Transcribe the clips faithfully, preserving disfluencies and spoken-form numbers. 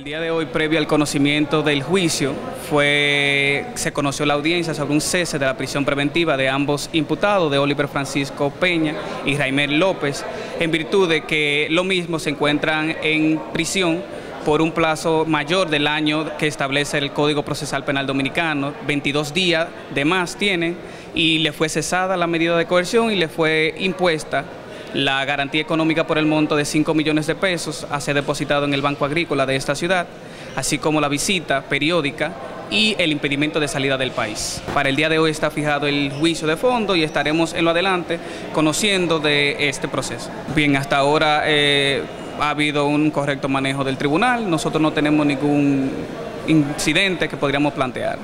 El día de hoy, previo al conocimiento del juicio, fue, se conoció la audiencia sobre un cese de la prisión preventiva de ambos imputados, de Oliver Francisco Peña y Jaime López, en virtud de que lo mismo se encuentran en prisión por un plazo mayor del año que establece el Código Procesal Penal Dominicano. veintidós días de más tienen, y le fue cesada la medida de coerción y le fue impuesta la garantía económica por el monto de cinco millones de pesos a ser depositado en el Banco Agrícola de esta ciudad, así como la visita periódica y el impedimento de salida del país. Para el día de hoy está fijado el juicio de fondo y estaremos en lo adelante conociendo de este proceso. Bien, hasta ahora eh, ha habido un correcto manejo del tribunal. Nosotros no tenemos ningún incidente que podríamos plantear.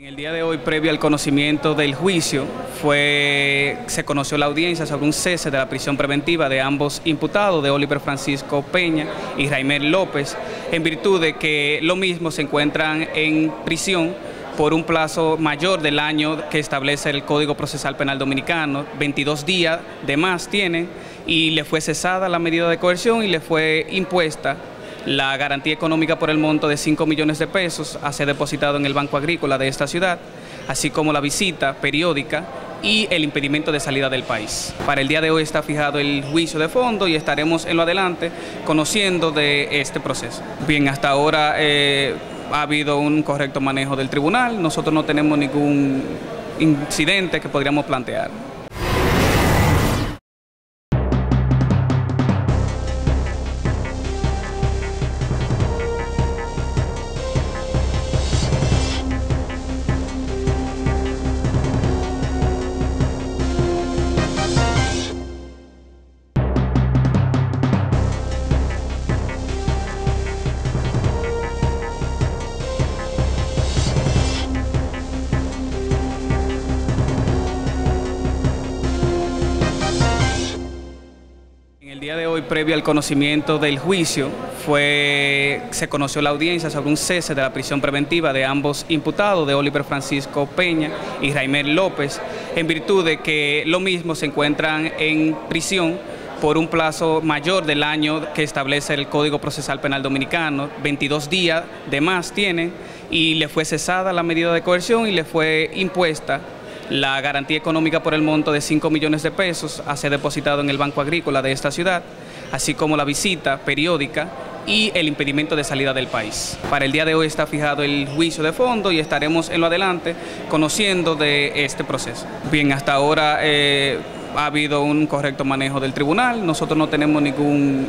El día de hoy, previo al conocimiento del juicio, fue, se conoció la audiencia sobre un cese de la prisión preventiva de ambos imputados, de Oliver Francisco Peña y Jaime López, en virtud de que lo mismo se encuentran en prisión por un plazo mayor del año que establece el Código Procesal Penal Dominicano. veintidós días de más tienen, y le fue cesada la medida de coerción y le fue impuesta la garantía económica por el monto de cinco millones de pesos a ser depositado en el Banco Agrícola de esta ciudad, así como la visita periódica y el impedimento de salida del país. Para el día de hoy está fijado el juicio de fondo y estaremos en lo adelante conociendo de este proceso. Bien, hasta ahora eh, ha habido un correcto manejo del tribunal. Nosotros no tenemos ningún incidente que podríamos plantear. El día de hoy, previo al conocimiento del juicio, fue, se conoció la audiencia sobre un cese de la prisión preventiva de ambos imputados, de Oliver Francisco Peña y Jaime López, en virtud de que lo mismo se encuentran en prisión por un plazo mayor del año que establece el Código Procesal Penal Dominicano. veintidós días de más tienen, y le fue cesada la medida de coerción y le fue impuesta la garantía económica por el monto de cinco millones de pesos a ser depositado en el Banco Agrícola de esta ciudad, así como la visita periódica y el impedimento de salida del país. Para el día de hoy está fijado el juicio de fondo y estaremos en lo adelante conociendo de este proceso. Bien, hasta ahora eh, ha habido un correcto manejo del tribunal. Nosotros no tenemos ningún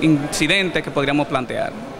incidente que podríamos plantear.